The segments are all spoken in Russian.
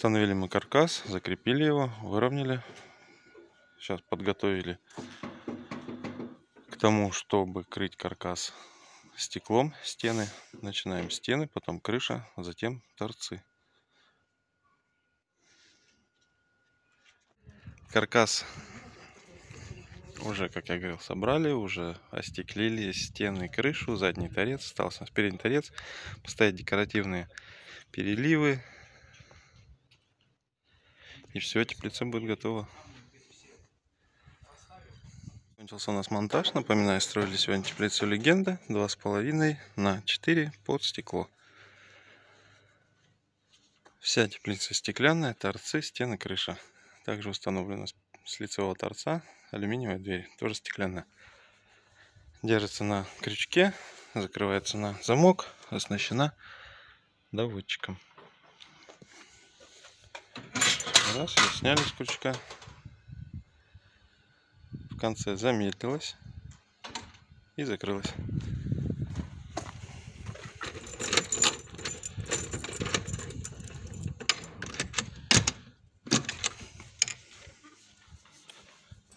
Установили мы каркас, закрепили его, выровняли. Сейчас подготовили к тому, чтобы крыть каркас стеклом стены. Начинаем стены, потом крыша, затем торцы. Каркас уже, как я говорил, собрали, уже остеклили стены, крышу, задний торец, остался передний торец. Поставить декоративные переливы. И все, теплица будет готова. Кончился у нас монтаж. Напоминаю, строили сегодня теплицу Легенда 2,5 на 4 под стекло. Вся теплица стеклянная, торцы, стены, крыша. Также установлена с лицевого торца алюминиевая дверь, тоже стеклянная. Держится на крючке, закрывается на замок, оснащена доводчиком. Раз, ее сняли с крючка. В конце замедлилась и закрылась.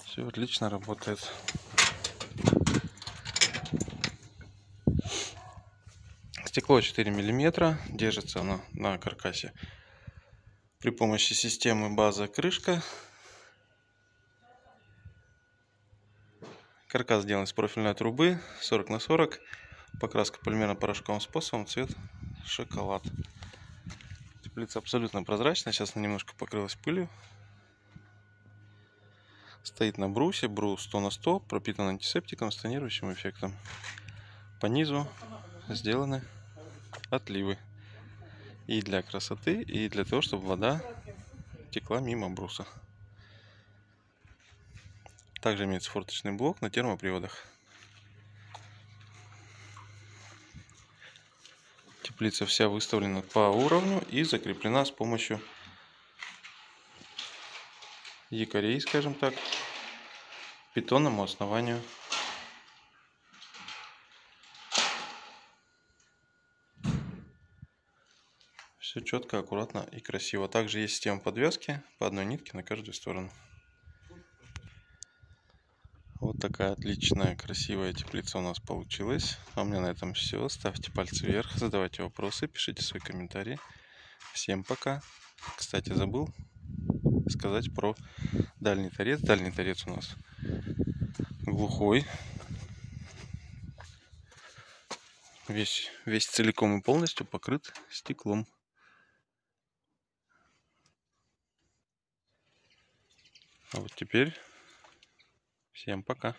Все отлично работает. Стекло 4 мм, держится оно на каркасе при помощи системы база крышка. Каркас сделан из профильной трубы 40 на 40, покраска полимерно-порошковым способом, цвет шоколад. Теплица абсолютно прозрачная, сейчас она немножко покрылась пылью. Стоит на брусе, брус 100 на 100, пропитан антисептиком с тонирующим эффектом. По низу сделаны отливы. И для красоты, и для того, чтобы вода текла мимо бруса. Также имеется форточный блок на термоприводах. Теплица вся выставлена по уровню и закреплена с помощью якорей, скажем так, к бетонному основанию. Все четко, аккуратно и красиво. Также есть система подвязки по одной нитке на каждую сторону. Вот такая отличная, красивая теплица у нас получилась. А у меня на этом все. Ставьте пальцы вверх, задавайте вопросы, пишите свои комментарии. Всем пока. Кстати, забыл сказать про дальний торец. Дальний торец у нас глухой, весь целиком и полностью покрыт стеклом. А вот теперь всем пока.